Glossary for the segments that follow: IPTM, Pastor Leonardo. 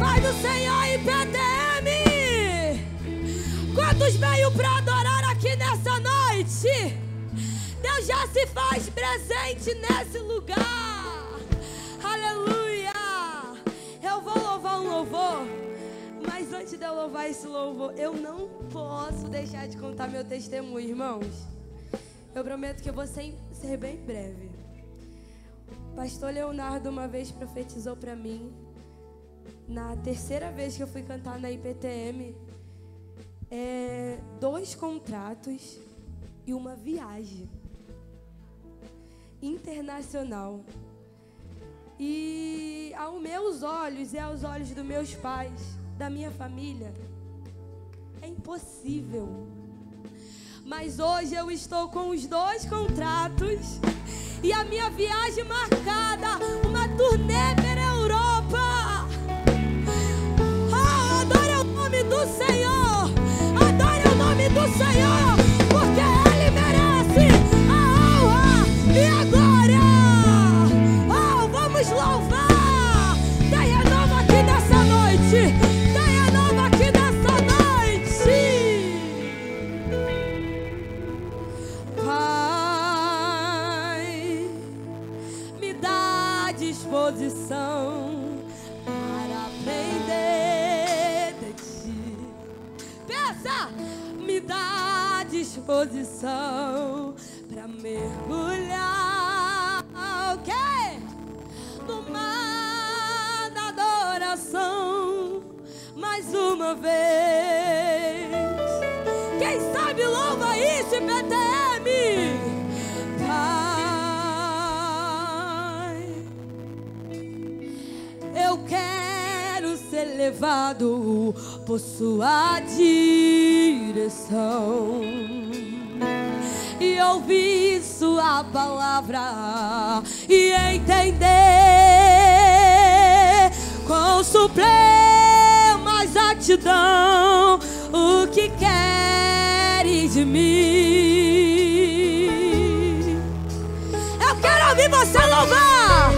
Paz do Senhor, IPTM. Quantos veio para adorar aqui nessa noite? Deus já se faz presente nesse lugar. Aleluia. Eu vou louvar um louvor, mas antes de eu louvar esse louvor, eu não posso deixar de contar meu testemunho, irmãos. Eu prometo que eu vou ser bem breve. O pastor Leonardo uma vez profetizou para mim, na terceira vez que eu fui cantar na IPTM, 2 contratos e uma viagem internacional. E aos meus olhos e aos olhos dos meus pais, da minha família, é impossível. Mas hoje eu estou com os 2 contratos e a minha viagem marcada, uma turnê pela Europa. Oh, adore o nome do Senhor, adore o nome do Senhor, porque Ele merece a honra e a glória. Oh, vamos louvar. Tem renovo aqui nessa noite, tem renovo aqui nessa noite. Pai, me dá disposição para aprender de Ti. Peça, me dá disposição para mergulhar, ok? No mar da adoração, mais uma vez. Quem sabe louva isso, IPTM. Pai, eu quero ser levado por Sua direção e ouvir Sua palavra e entender com suprema exatidão o que queres de mim. Eu quero ouvir você louvar.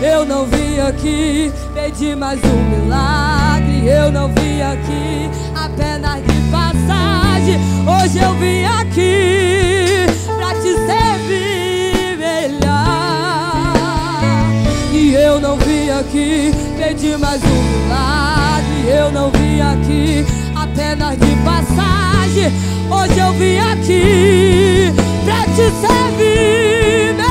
Eu não vim aqui pedir mais um milagre, eu não vim aqui apenas de passagem. Hoje eu vim aqui pra Te servir melhor. E eu não vim aqui pedir mais um milagre, eu não vim aqui apenas de passagem. Hoje eu vim aqui pra Te servir melhor.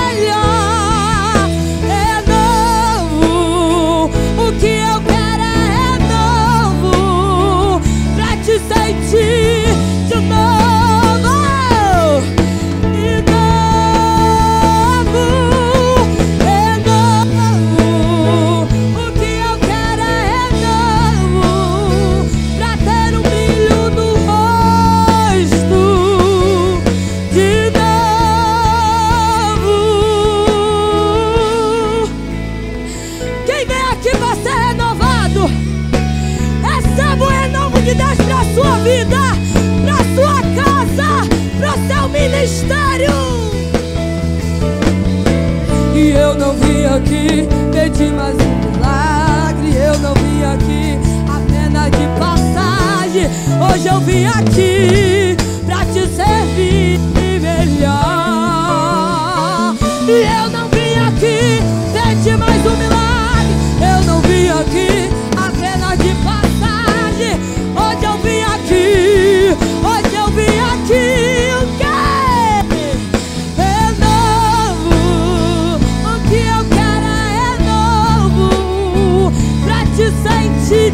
E eu não vim aqui pedir mais um milagre, eu não vim aqui apenas de passagem. Hoje eu vim aqui pra Te servir melhor. E eu não vim aqui pedir mais um milagre, eu não vim aqui apenas de passagem. Hoje eu vim aqui, hoje eu vim aqui.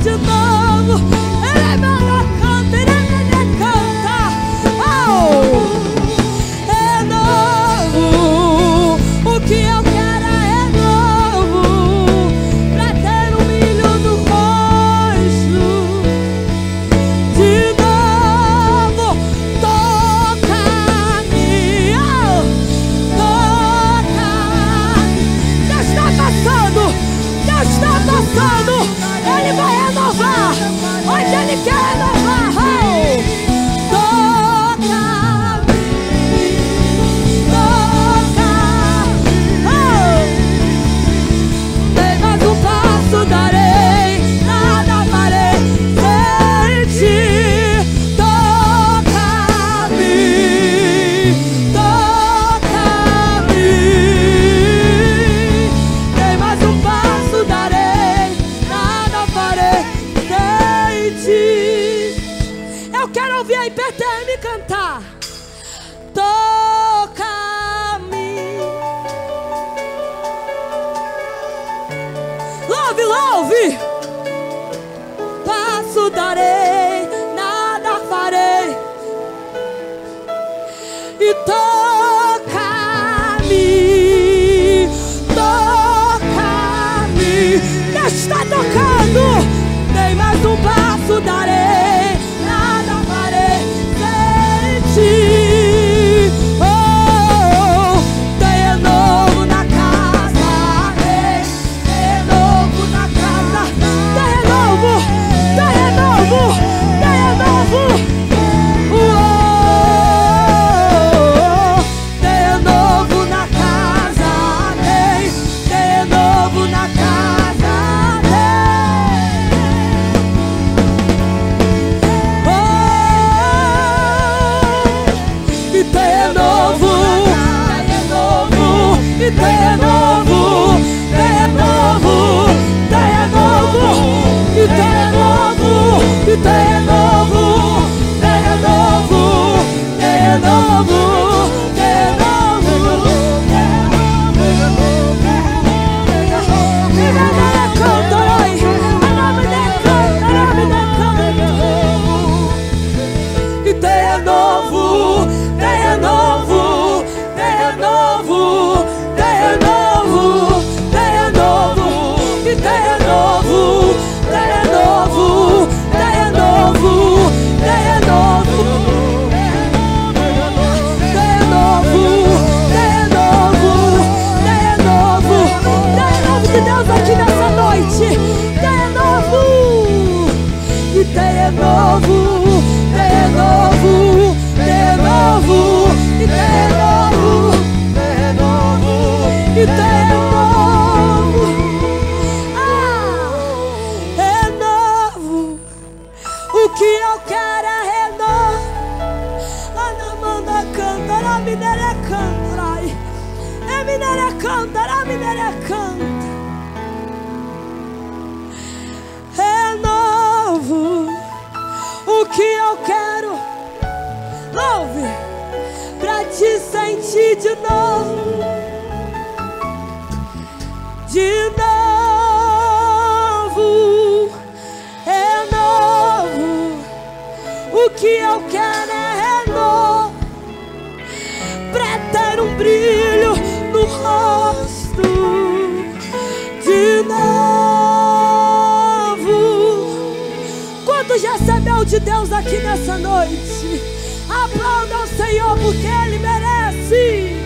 De novo, Ele canta, Ele canta. Oh, é novo, o que eu quero é novo, pra ter um milho no rosto. De novo, toca-me, oh, toca-me. Deus está passando, Deus está passando. Vai renovar. Hoje mudarei, nada farei. E toca-me, toca-me. Deus está tocando. Dei mais um passo, darei, nada farei sem ti. De Deus aqui nessa noite, aplauda ao Senhor porque Ele merece.